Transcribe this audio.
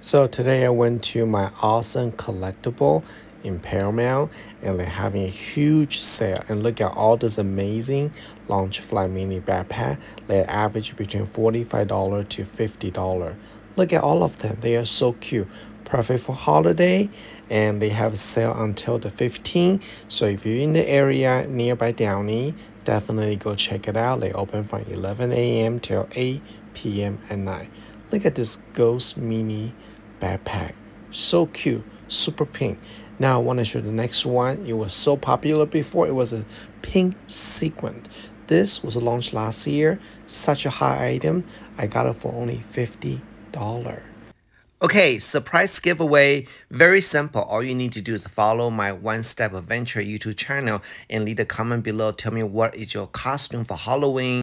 So today I went to my awesome collectible in Paramount, and they're having a huge sale, and look at all this amazing Loungefly mini backpack. They average between $45 to $50. Look at all of them, they are so cute, perfect for holiday, and they have a sale until the 15th. So if you're in the area nearby Downey, definitely go check it out. They open from 11 a.m. till 8 p.m. at night. Look at this ghost mini backpack, so cute, super pink. Now I want to show the next one. It was so popular before. It was a pink sequin. This was launched last year, such a hot item. I got it for only $50. Okay, surprise giveaway, very simple. All you need to do is follow my One Step Adventure YouTube channel and leave a comment below. Tell me what is your costume for Halloween.